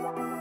Wow.